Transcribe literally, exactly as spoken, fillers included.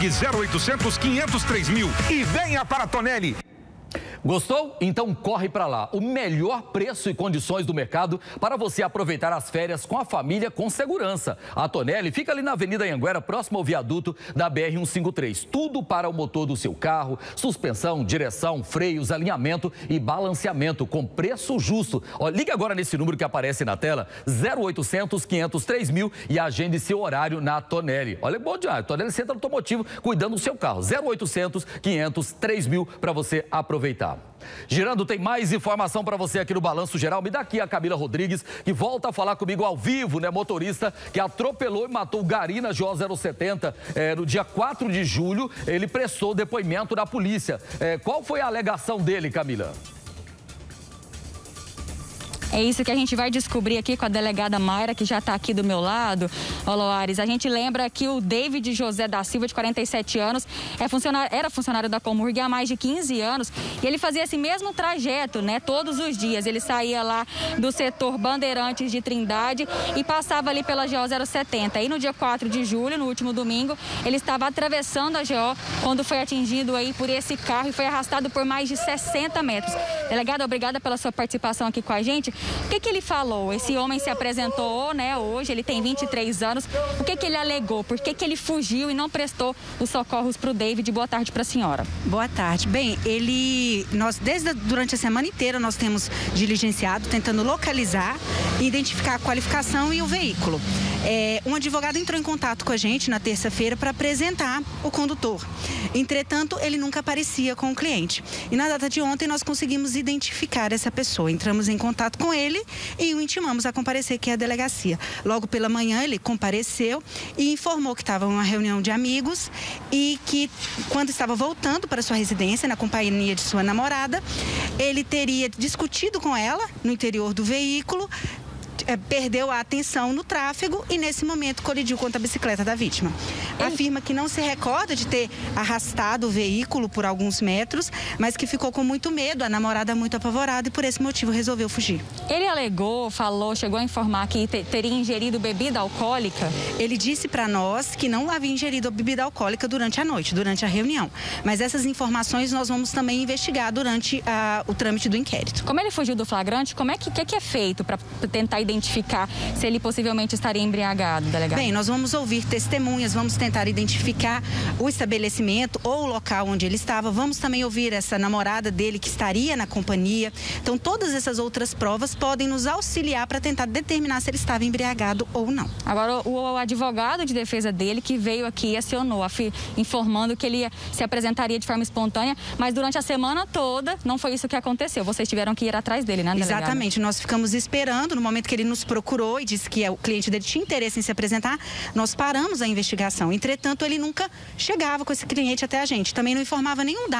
ligue zero oitocentos, quinhentos, três mil e venha para a Tonelli. Gostou? Então corre para lá. O melhor preço e condições do mercado para você aproveitar as férias com a família com segurança. A Tonelli fica ali na Avenida Anhanguera, próximo ao viaduto da B R cento e cinquenta e três. Tudo para o motor do seu carro, suspensão, direção, freios, alinhamento e balanceamento com preço justo. Ó, ligue agora nesse número que aparece na tela, zero oitocentos, quinhentos, três mil e agende seu horário na Tonelli. Olha, bom dia, a Tonelli Centro Automotivo cuidando do seu carro. zero oitocentos, quinhentos, três mil para você aproveitar. Girando, tem mais informação para você aqui no Balanço Geral. Me dá aqui a Camila Rodrigues, que volta a falar comigo ao vivo, né? Motorista que atropelou e matou o gari na G O zero setenta é, no dia quatro de julho. Ele prestou depoimento da polícia. É, qual foi a alegação dele, Camila? É isso que a gente vai descobrir aqui com a delegada Mayra, que já está aqui do meu lado. Ó, Loares, a gente lembra que o David José da Silva, de quarenta e sete anos, é funcionário, era funcionário da Comurgue há mais de quinze anos, e ele fazia esse mesmo trajeto, né, todos os dias. Ele saía lá do setor Bandeirantes de Trindade e passava ali pela G O zero setenta. Aí no dia quatro de julho, no último domingo, ele estava atravessando a G O quando foi atingido aí por esse carro e foi arrastado por mais de sessenta metros. Delegada, obrigada pela sua participação aqui com a gente. O que que ele falou? Esse homem se apresentou, né, hoje, ele tem vinte e três anos. O que que ele alegou? Por que que ele fugiu e não prestou os socorros para o David? Boa tarde para a senhora. Boa tarde. Bem, ele, nós desde durante a semana inteira nós temos diligenciado, tentando localizar, identificar a qualificação e o veículo. É, um advogado entrou em contato com a gente na terça-feira para apresentar o condutor. Entretanto, ele nunca aparecia com o cliente. E na data de ontem nós conseguimos identificar essa pessoa. Entramos em contato com ele e o intimamos a comparecer aqui à delegacia. Logo pela manhã ele compareceu e informou que estava em uma reunião de amigos e que quando estava voltando para sua residência, na companhia de sua namorada, ele teria discutido com ela no interior do veículo, perdeu a atenção no tráfego e, nesse momento, colidiu contra a bicicleta da vítima. Afirma que não se recorda de ter arrastado o veículo por alguns metros, mas que ficou com muito medo, a namorada muito apavorada e, por esse motivo, resolveu fugir. Ele alegou, falou, chegou a informar que te, teria ingerido bebida alcoólica? Ele disse para nós que não havia ingerido bebida alcoólica durante a noite, durante a reunião. Mas essas informações nós vamos também investigar durante a, o trâmite do inquérito. Como ele fugiu do flagrante, como é que, que, que é feito para tentar identificar? identificar se ele possivelmente estaria embriagado, delegado? Bem, nós vamos ouvir testemunhas, vamos tentar identificar o estabelecimento ou o local onde ele estava, vamos também ouvir essa namorada dele que estaria na companhia. Então, todas essas outras provas podem nos auxiliar para tentar determinar se ele estava embriagado ou não. Agora, o advogado de defesa dele que veio aqui e acionou, informando que ele se apresentaria de forma espontânea, mas durante a semana toda não foi isso que aconteceu. Vocês tiveram que ir atrás dele, né, delegado? Exatamente, nós ficamos esperando. No momento que ele nos procurou e disse que o cliente dele tinha interesse em se apresentar, nós paramos a investigação. Entretanto, ele nunca chegava com esse cliente até a gente, também não informava nenhum dado.